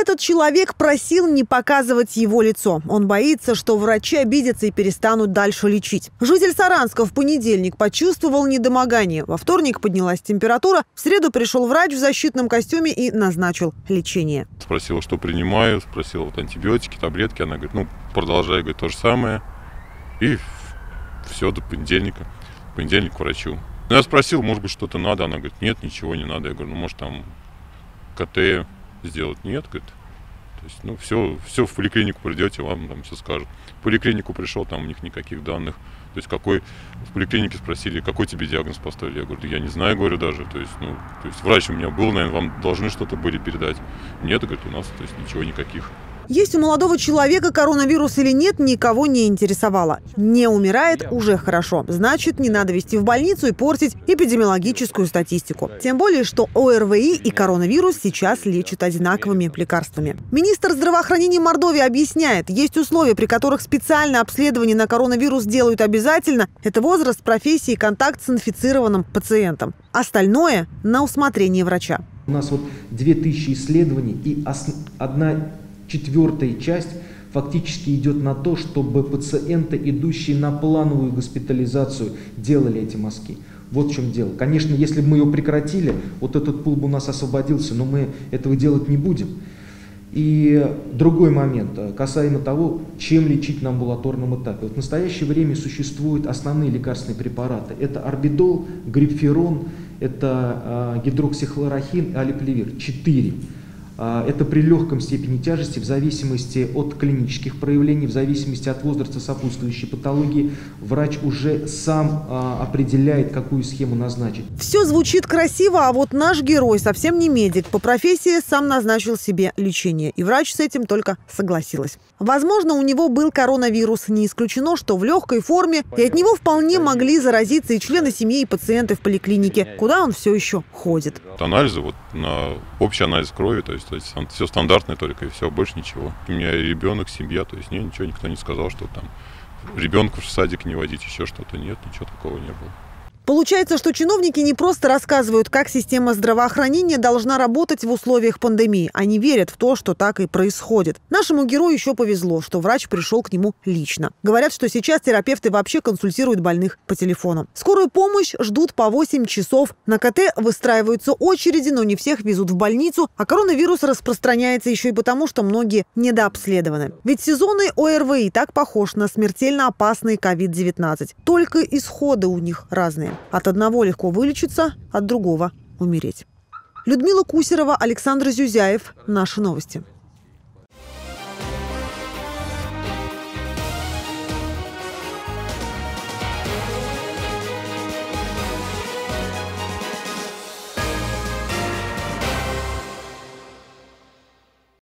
этот человек просил не показывать его лицо. Он боится, что врачи обидятся и перестанут дальше лечить. Житель Саранска в понедельник почувствовал недомогание. Во вторник поднялась температура. В среду пришел врач в защитном костюме и назначил лечение. Спросила, что принимаю, спросила вот, антибиотики, таблетки. Она говорит, ну, продолжай, говорит, то же самое. И все до понедельника. В понедельник к врачу. Я спросил, может быть, что-то надо. Она говорит, нет, ничего не надо. Я говорю, ну, может, там КТ сделать? Нет, говорит. То есть, ну, все в поликлинику придете, вам там все скажут. В поликлинику пришел, там у них никаких данных. То есть, какой, в поликлинике спросили, какой тебе диагноз поставили? Я говорю, да я не знаю, говорю, даже. То есть, ну, то есть врач у меня был, наверное, вам должны что-то были передать. Нет, говорит, у нас, то есть, ничего, никаких. Есть у молодого человека коронавирус или нет, никого не интересовало. Не умирает – уже хорошо. Значит, не надо везти в больницу и портить эпидемиологическую статистику. Тем более, что ОРВИ и коронавирус сейчас лечат одинаковыми лекарствами. Министр здравоохранения Мордовии объясняет, есть условия, при которых специальное обследование на коронавирус делают обязательно. Это возраст, профессия и контакт с инфицированным пациентом. Остальное – на усмотрение врача. У нас вот 2000 исследований и четвертая часть фактически идет на то, чтобы пациенты, идущие на плановую госпитализацию, делали эти мазки. Вот в чем дело. Конечно, если бы мы его прекратили, вот этот пул бы у нас освободился, но мы этого делать не будем. И другой момент, касаемо того, чем лечить на амбулаторном этапе. Вот в настоящее время существуют основные лекарственные препараты. Это орбидол, грипферон, это гидроксихлорохин и алиплевир. 4. Это при легком степени тяжести, в зависимости от клинических проявлений, в зависимости от возраста сопутствующей патологии, врач уже сам определяет, какую схему назначить. Все звучит красиво, а вот наш герой совсем не медик. По профессии сам назначил себе лечение. И врач с этим только согласилась. Возможно, у него был коронавирус. Не исключено, что в легкой форме. И от него вполне могли заразиться и члены семьи, и пациенты в поликлинике, куда он все еще ходит. Анализы, вот на общий анализ крови, то есть все стандартное только, и все, больше ничего. У меня ребенок, семья, то есть ничего никто не сказал, что там ребенка в садик не водить, еще что-то, нет, ничего такого не было. Получается, что чиновники не просто рассказывают, как система здравоохранения должна работать в условиях пандемии. Они верят в то, что так и происходит. Нашему герою еще повезло, что врач пришел к нему лично. Говорят, что сейчас терапевты вообще консультируют больных по телефону. Скорую помощь ждут по 8 часов. На КТ выстраиваются очереди, но не всех везут в больницу. А коронавирус распространяется еще и потому, что многие недообследованы. Ведь сезонный ОРВИ так похож на смертельно опасный COVID-19. Только исходы у них разные. От одного легко вылечиться, от другого умереть. Людмила Кусерова, Александр Зюзяев. Наши новости.